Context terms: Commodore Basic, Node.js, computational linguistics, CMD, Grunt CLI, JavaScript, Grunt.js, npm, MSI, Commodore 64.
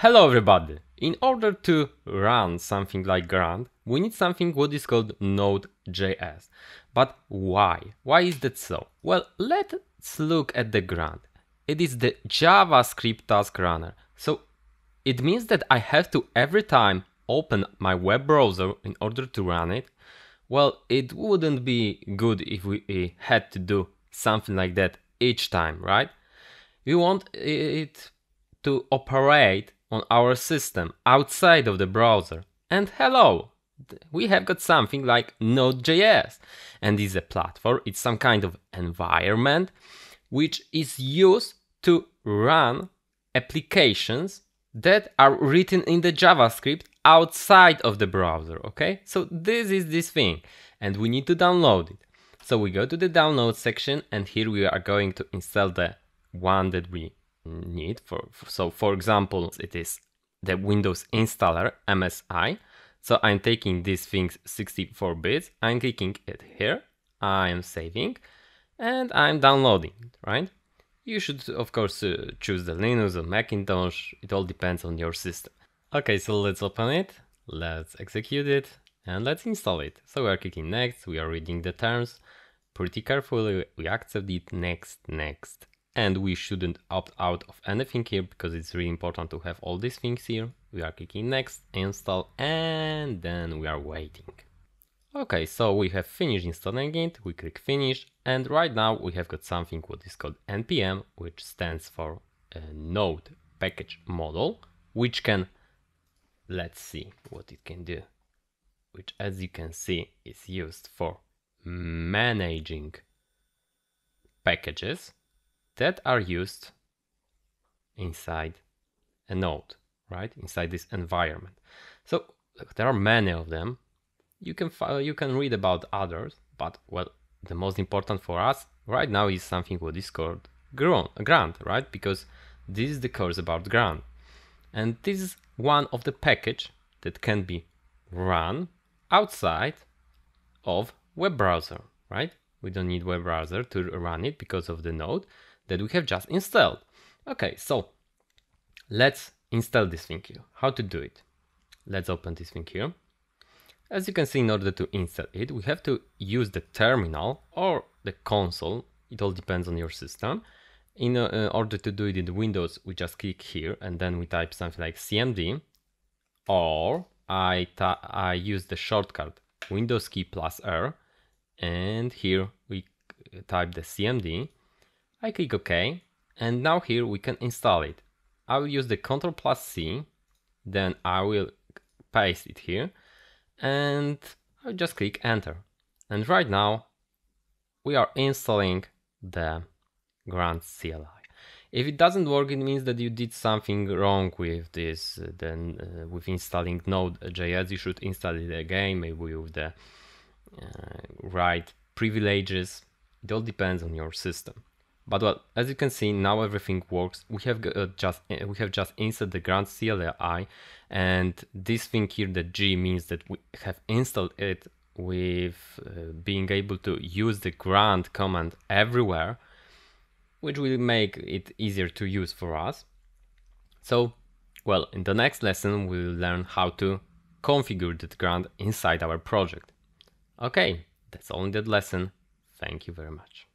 Hello everybody! In order to run something like Grunt, we need something what is called Node.js. But why? Why is that so? Well, let's look at the Grunt. It is the JavaScript task runner. So it means that I have to every time open my web browser in order to run it. Well, it wouldn't be good if we had to do something like that each time, right? We want it to operate on our system outside of the browser. And hello, we have got something like Node.js, and it's a platform, it's some kind of environment which is used to run applications that are written in the JavaScript outside of the browser, okay? So this is this thing, and we need to download it. So we go to the download section, and here we are going to install the one that we need. For example, it is the Windows installer MSI. So I'm taking these things 64 bits, I'm clicking it here, I'm saving, and I'm downloading it, right? You should of course choose the Linux or Macintosh, it all depends on your system. Okay, so let's open it, let's execute it, and let's install it. So we are clicking next, we are reading the terms pretty carefully, we accept it, next, next. And we shouldn't opt out of anything here because it's really important to have all these things here. We are clicking next, install, and then we are waiting. Okay, so we have finished installing it, we click finish, and right now we have got something what is called npm, which stands for node package model, which can, let's see what it can do, which as you can see is used for managing packages that are used inside a node, right? Inside this environment. So there are many of them. You can read about others, but well, the most important for us right now is something what is called Grunt, right? Because this is the course about Grunt, and this is one of the package that can be run outside of web browser, right? We don't need web browser to run it because of the node that we have just installed. Okay, so let's install this thing here. How to do it? Let's open this thing here. As you can see, in order to install it, we have to use the terminal or the console. It all depends on your system. In order to do it in Windows, we just click here and then we type something like CMD, or I use the shortcut Windows key plus R, and here we type the CMD. I click OK, and now here we can install it. I will use the Ctrl+C, then I will paste it here, and I'll just click Enter. And right now we are installing the Grunt CLI. If it doesn't work, it means that you did something wrong with this. Then with installing Node.js, you should install it again, maybe with the right privileges. It all depends on your system. But well, as you can see, now everything works. We have just installed the Grunt CLI, and this thing here, the G, means that we have installed it with being able to use the Grunt command everywhere, which will make it easier to use for us. So, well, in the next lesson we will learn how to configure the Grunt inside our project. Okay, that's all in that lesson. Thank you very much.